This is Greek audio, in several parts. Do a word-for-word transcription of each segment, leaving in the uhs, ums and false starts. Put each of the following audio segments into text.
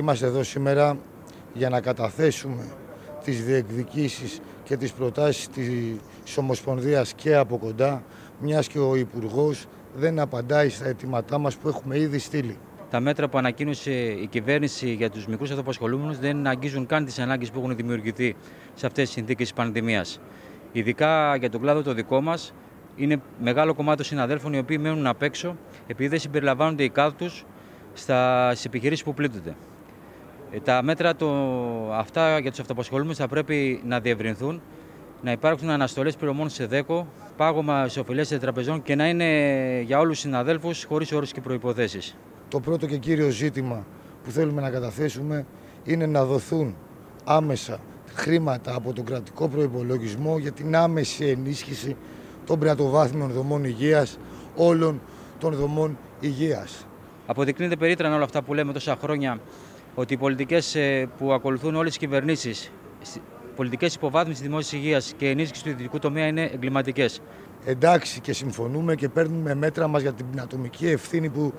Είμαστε εδώ σήμερα για να καταθέσουμε τις διεκδικήσεις και τις προτάσεις της Ομοσπονδίας και από κοντά, μιας και ο Υπουργός δεν απαντάει στα αιτήματά μας που έχουμε ήδη στείλει. Τα μέτρα που ανακοίνωσε η κυβέρνηση για τους μικρούς αυτοαπασχολούμενους δεν αγγίζουν καν τις ανάγκες που έχουν δημιουργηθεί σε αυτές τις συνθήκες της πανδημίας. Ειδικά για τον κλάδο το δικό μας, είναι μεγάλο κομμάτι των συναδέλφων οι οποίοι μένουν απ' έξω επειδή δεν συμπεριλαμβάνονται οι κάδοι τους στις επιχειρήσεις που πλήττονται. Τα μέτρα το, αυτά για τους αυτοαπασχολούμενους θα πρέπει να διευρυνθούν, να υπάρξουν αναστολές πληρωμών σε δέκο, πάγωμα σε οφειλές σε τραπεζών και να είναι για όλους τους συναδέλφους χωρίς όρους και προϋποθέσεις. Το πρώτο και κύριο ζήτημα που θέλουμε να καταθέσουμε είναι να δοθούν άμεσα χρήματα από τον κρατικό προϋπολογισμό για την άμεση ενίσχυση των πρωτοβάθμιων δομών υγείας, όλων των δομών υγείας. Αποδεικνύεται περίτρανα όλα αυτά που λέμε τόσα χρόνια, ότι οι πολιτικές που ακολουθούν όλες τις κυβερνήσεις, πολιτικές υποβάθμισης δημόσιας υγείας και ενίσχυση του ιδιωτικού τομέα είναι εγκληματικές. Εντάξει και συμφωνούμε και παίρνουμε μέτρα μας για την ατομική ευθύνη που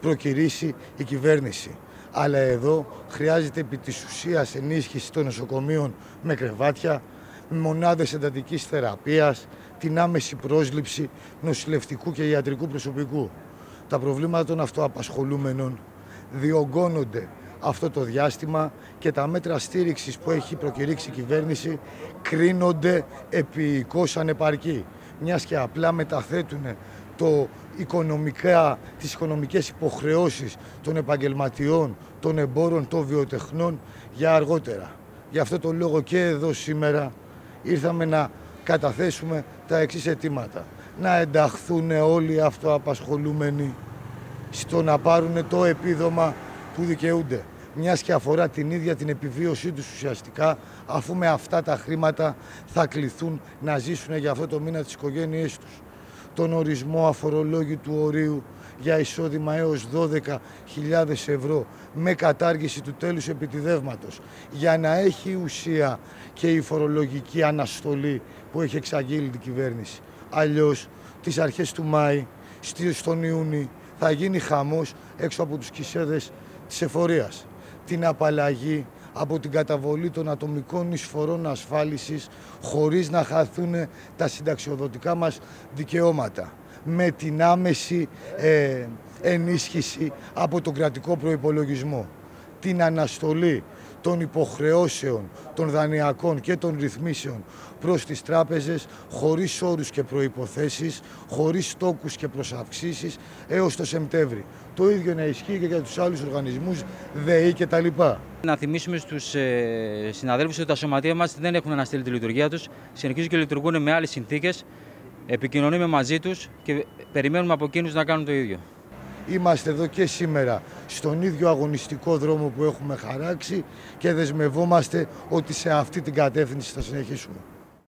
προκυρήσει η κυβέρνηση. Αλλά εδώ χρειάζεται επί της ουσίας ενίσχυση των νοσοκομείων με κρεβάτια, με μονάδες εντατικής θεραπείας, την άμεση πρόσληψη νοσηλευτικού και ιατρικού προσωπικού. Τα προβλήματα των αυτοαπασχολούμενων διωγγώνονται αυτό το διάστημα και τα μέτρα στήριξης που έχει προκηρύξει η κυβέρνηση κρίνονται επί εικώς ανεπαρκή, μιας και απλά μεταθέτουν το οικονομικά, τις οικονομικές υποχρεώσεις των επαγγελματιών, των εμπόρων, των βιοτεχνών για αργότερα. Γι' αυτό το λόγο και εδώ σήμερα ήρθαμε να καταθέσουμε τα εξής αιτήματα. Να ενταχθούν όλοι οι αυτοαπασχολούμενοι στο να πάρουν το επίδομα που δικαιούνται, μιας και αφορά την ίδια την επιβίωσή τους ουσιαστικά, αφού με αυτά τα χρήματα θα κληθούν να ζήσουν για αυτό το μήνα τις οικογένειές τους. Τον ορισμό αφορολόγητου ορίου για εισόδημα έως δώδεκα χιλιάδες ευρώ με κατάργηση του τέλους επιτιδεύματος, για να έχει ουσία και η φορολογική αναστολή που έχει εξαγγείλει την κυβέρνηση. Αλλιώς, τις αρχές του Μάη, στον Ιούνι, θα γίνει χαμός έξω από τους κισέδες της εφορίας. Την απαλλαγή από την καταβολή των ατομικών εισφορών ασφάλισης χωρίς να χαθούν τα συνταξιοδοτικά μας δικαιώματα. Με την άμεση ε, ενίσχυση από τον κρατικό προϋπολογισμό. Την αναστολή των υποχρεώσεων, των δανειακών και των ρυθμίσεων προς τις τράπεζες χωρίς όρους και προϋποθέσεις, χωρίς στόκους και προσαυξήσεις έως το Σεπτέμβρη. Το ίδιο να ισχύει και για τους άλλους οργανισμούς, ΔΕΗ κτλ. Να θυμίσουμε στους ε, συναδέλφους ότι τα σωματεία μας δεν έχουν αναστείλει τη λειτουργία τους, συνεχίζουν και λειτουργούν με άλλες συνθήκες, επικοινωνούμε μαζί τους και περιμένουμε από εκείνους να κάνουν το ίδιο. Είμαστε εδώ και σήμερα στον ίδιο αγωνιστικό δρόμο που έχουμε χαράξει και δεσμευόμαστε ότι σε αυτή την κατεύθυνση θα συνεχίσουμε.